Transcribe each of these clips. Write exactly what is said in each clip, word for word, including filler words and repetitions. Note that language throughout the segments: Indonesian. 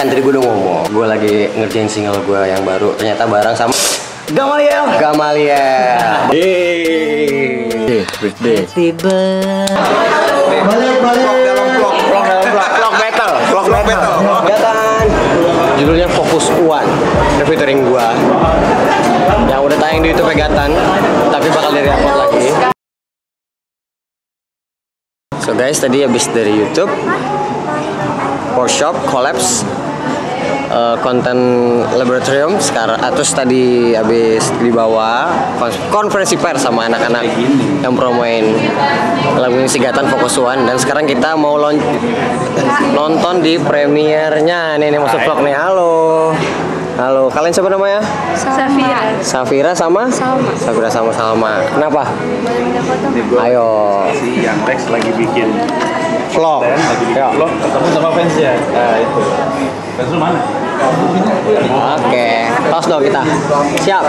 Kan tadi gue udah ngomong, gue lagi ngerjain single gue yang baru. Ternyata bareng sama Gamaliel. Gamaliel. Yeay. Birthday. Balik, balik. Vlog battle. Vlog battle. Datang. Judulnya Fokus One. Ada featuring gue. Yang udah tayang di YouTube Pegatan, tapi bakal dari upload lagi. So guys, tadi habis dari YouTube. Workshop collapse konten uh, laboratorium sekarang. Atus tadi habis dibawa konferensi pers sama anak-anak yang promoin lagunya Sigatan Fokus One, dan sekarang kita mau nonton di premiernya. Nih, nih masuk vlog nih. Halo. Halo, kalian siapa namanya? Safira. Safira sama? Salma. Safira sama Salma. Kenapa? Ayo. Si Young Lex lagi bikin vlog. Lagi bikin vlog ketemu sama fans ya. Nah, itu. Fans lu mana? Oke, tos dong kita. Siap.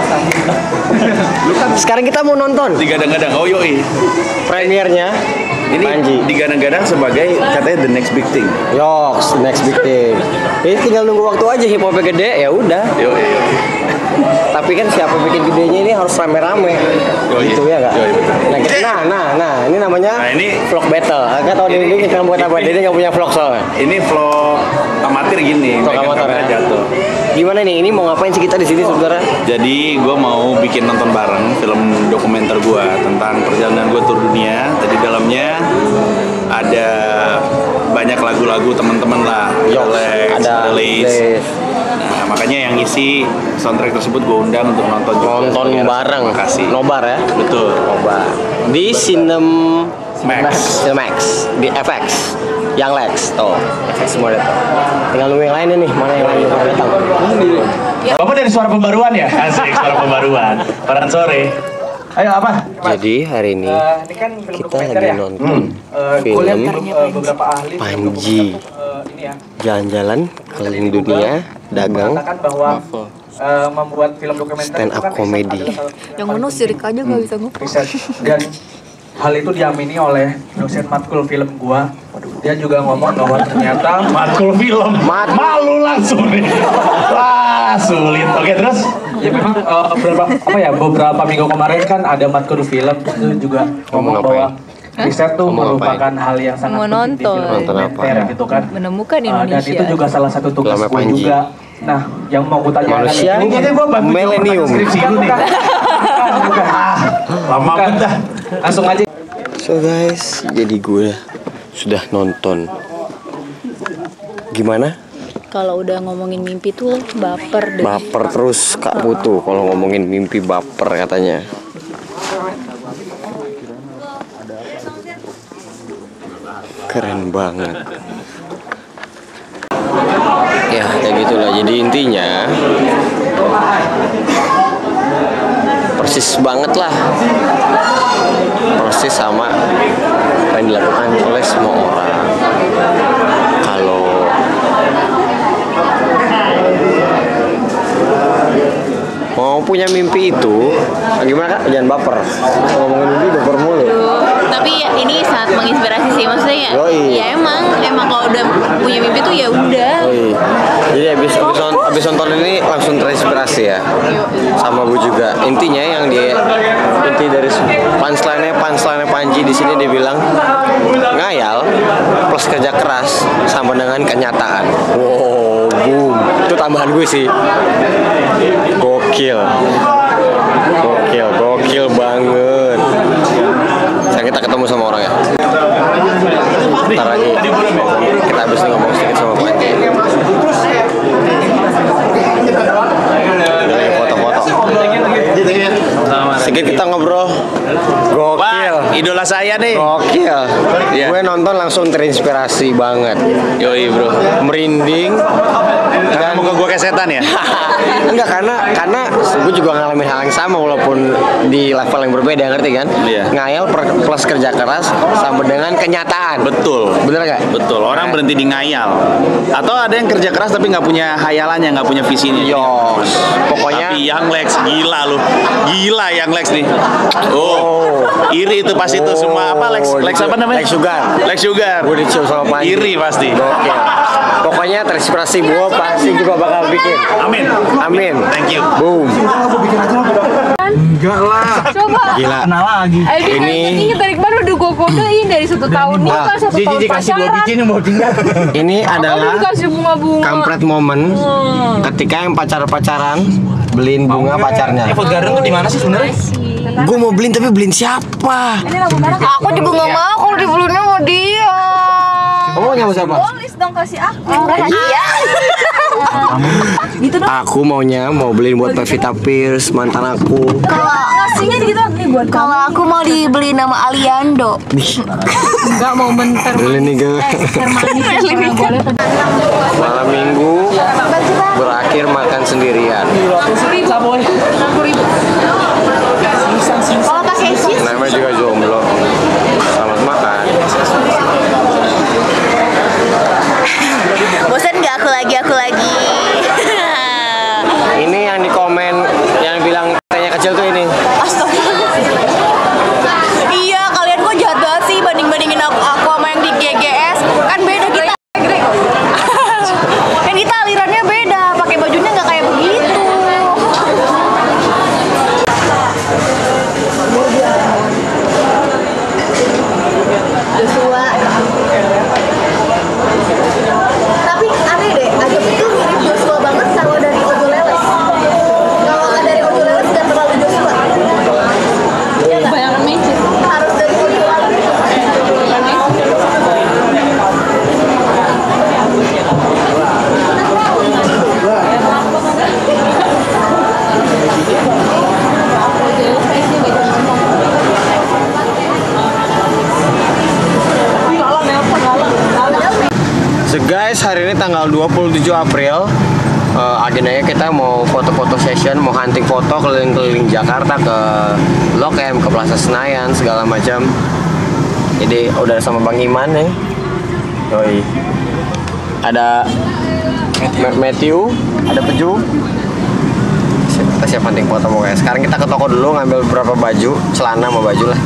Sekarang kita mau nonton. Digadang-gadang. Oh yoi. Premiernya. Ini Pandji digadang-gadang sebagai katanya the next big thing. Yoks, next big thing. Jadi tinggal nunggu waktu aja hip hopnya gede, ya udah. Yo, yo. Tapi kan siapa bikin gedenya ini harus rame-rame. Gitu ya enggak? Nah, nah, nah, ini namanya nah, ini, vlog battle. Enggak tahu ini, ini kita buat apa. Ini enggak punya vlog soalnya. Ini vlog amatir gini. Vlog amatir jatuh. Gimana nih? Ini mau ngapain sih kita di sini sebenarnya? Jadi gue mau bikin nonton bareng film dokumenter gue tentang perjalanan gue tur dunia. Tadi dalamnya ada banyak lagu-lagu teman-teman lah. Yoks, ada list. Nah, makanya yang isi soundtrack tersebut gue undang untuk nonton juga. Nonton bareng. Makasih. Nobar ya? Betul. Nobar. Di Sinem Max. Cinemax. Di F X. Young Lex, tuh. F X semua datang. Tinggal nunggu yang lainnya nih. Mana yang lainnya datang? Bapak dari Suara Pembaruan ya? Asik, Suara Pembaruan. Paran sore. Ayo apa? Jadi hari ini uh, ini kan kita lagi ya? nonton hmm. uh, film Pandji jalan-jalan keliling dunia dagang bahwa uh, membuat film dokumenter stand up komedi. Yang menus sirik aja nggak bisa ngomong. Dan hal itu diamini oleh dosen matkul film gua. Dia juga ngomong bahwa ternyata matkul film Mat malu langsung nih. Wah sulit. Oke terus. Ya memang uh, beberapa apa ya beberapa minggu kemarin kan ada matkul film itu juga ngomong bahwa riset tuh merupakan hal yang sangat penting di film dokumenter gitu kan, menemukan Indonesia. Uh, dan itu juga salah satu tugas gue juga. Nah, yang mau gue tanyakan ini kayaknya gue bantu milenium skripsi gue nih. Lama banget. Langsung aja. So guys, jadi gue sudah nonton. Gimana? Kalau udah ngomongin mimpi tuh baper deh. Baper terus Kak Putu kalau ngomongin mimpi, baper katanya. Keren banget. Ya kayak gitulah. Jadi intinya persis banget lah. Persis sama yang dilakukan oleh semua orang. Kalau mau punya mimpi itu, gimana Kak? Jangan baper. Ngomongin mimpi baper mulu. Tapi ya, ini sangat menginspirasi sih, maksudnya. Yoi. Ya emang, emang kalau udah punya mimpi tuh ya udah. Jadi abis abis, on, abis nonton ini langsung terinspirasi ya. Yoi. Sama gue juga. Intinya yang di inti dari punchline-nya punchline-nya Pandji di sini dibilang ngayal plus kerja keras sama dengan kenyataan. Wow, boom. Itu tambahan gue sih. Gokil, gokil, gokil banget. Sekarang kita ketemu sama orang ya. Ntar lagi kita habis ini ngomong sedikit sama Pandji. Foto-foto. Sedikit kita ngobrol. Gokil. Idola saya nih. Gokil. Gue nonton langsung terinspirasi banget. Yoi bro. Merinding. Karena muka gue kayak setan ya? Enggak, karena karena gue juga ngalamin hal yang sama walaupun di level yang berbeda, ngerti kan? Iya. Ngayal plus kerja keras sama dengan kenyataan. Betul. Bener gak? Betul. Orang nah. berhenti di ngayal. Atau ada yang kerja keras tapi nggak punya hayalannya, nggak punya visinya. Yos. Pokoknya. Tapi Young Lex gila lu. Gila Young Lex nih. Oh. Iri itu pasti oh. itu semua apa Lex? Lex apa namanya? Lex Sugar. Lex Sugar. Gue dicium sama Pandji. Iri pasti. Oke. Pokoknya terinspirasi Bu, pasti juga bakal bikin. Amin. Amin. Thank you. Boom. Enggak lah. Coba. Gila. Kenal lagi. Ini ini tarik baru udah gua kodein dari satu tahun nikah, satu tahun pacaran. Ini adalah kampret momen ketika yang pacar-pacaran beliin bunga pacarnya. Food garden tuh di mana sih sebenarnya? Gue mau beliin tapi beliin siapa? Aku juga nggak mau kalau dibeliinnya mau dia. Kamu mau nyamuk siapa? Polis dong, kasih aku. Iya. Gitu dong. Aku maunya mau beliin buat Pevita Pierce, mantan aku. Kalau ngasihnya gitu nih buat. Kalau aku mau dibeliin nama Aliando. Enggak mau bentar. Beliin nih gue. Malam minggu berakhir makan sendirian. Namanya juga jomblo. Selamat makan. Bosan nggak aku lagi aku lagi. Ini yang di komen yang bilang katanya kecil tuh ini. Astaga. Iya, kalian kok jahat banget sih banding bandingin aku, aku sama yang di G G S. Kan beda kita. Kan kita alirannya beda, pakai bajunya nggak kayak begitu. Joshua. Tapi aneh deh, Ajab itu mirip Joshua banget kalau dari Ojo Leles. Kalau dari Ojo Leles nggak terlalu Joshua. Iya nggak? Bayangan magic. Harus dari Ojo Leles. So guys, hari ini tanggal dua puluh tujuh April, uh, agendanya kita mau foto-foto session, mau hunting foto keliling-keliling Jakarta, ke Blok M, ke Plaza Senayan, segala macam. Jadi udah sama Bang Iman nih. Yoi. Ada Matthew, ada Peju. Kita siap hunting foto pokoknya. Sekarang kita ke toko dulu ngambil beberapa baju, celana sama baju lah,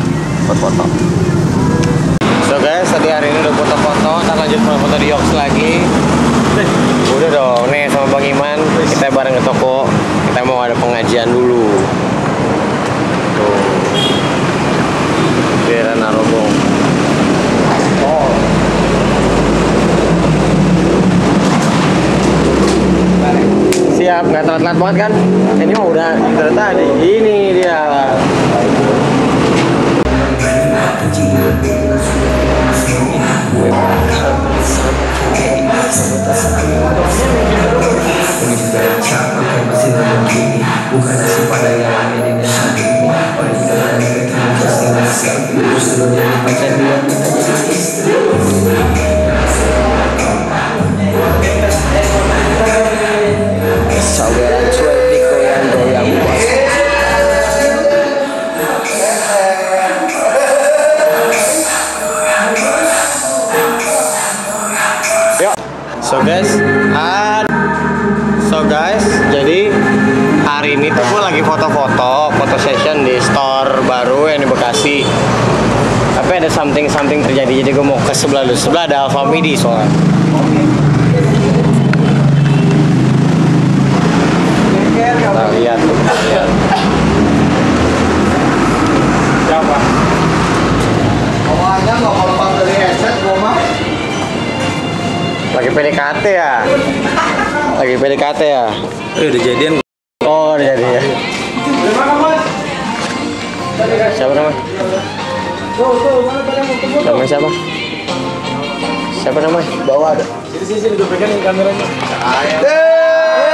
buat foto. So guys, tadi hari ini udah foto-foto, kita lanjut foto-foto di Yogs lagi. Udah dong, nih sama Bang Iman, kita bareng ke toko, kita mau ada pengajian dulu. Tuh, daerah Narogong. Oh. Siap, nggak telat-telat banget kan? Ini mau udah ternyata ada ini dia. Saweran cuek di goyang goyang puas. So guys, ad. so guys, jadi hari ini tuh gue lagi foto-foto, foto session di store baru yang di Bekasi. Tapi ada something something terjadi, jadi gue mau ke sebelah dulu. Sebelah ada Alfamidi soalnya. Kita lihat, kita lihat. Siapa? Awalnya nggak kompak dari headset gue mah. Lagi P D K T ya? Lagi P D K T ya? Eh, udah jadian. Oh, udah jadi ya? Siapa namanya? Namanya siapa? Siapa namanya? Bawa ada. Sini, sini, gue pegang kameranya. Eh.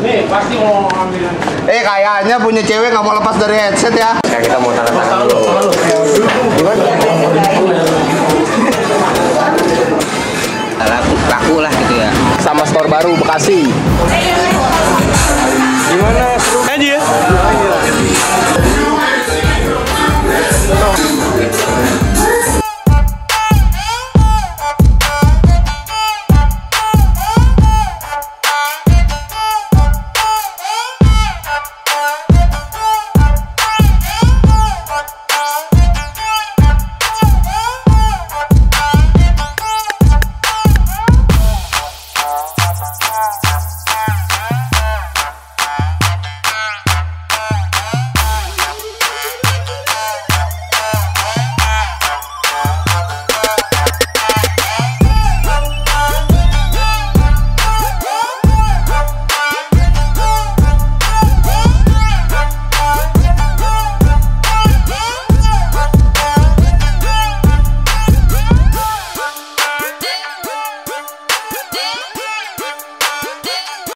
Nih, pasti mau ambil. Eh, kayaknya punya cewek nggak mau lepas dari headset ya? Ya, kita mau tanda tangan dulu. Laku, laku lah gitu ya. Sama store baru Bekasi. Gimana? Seru aja ya?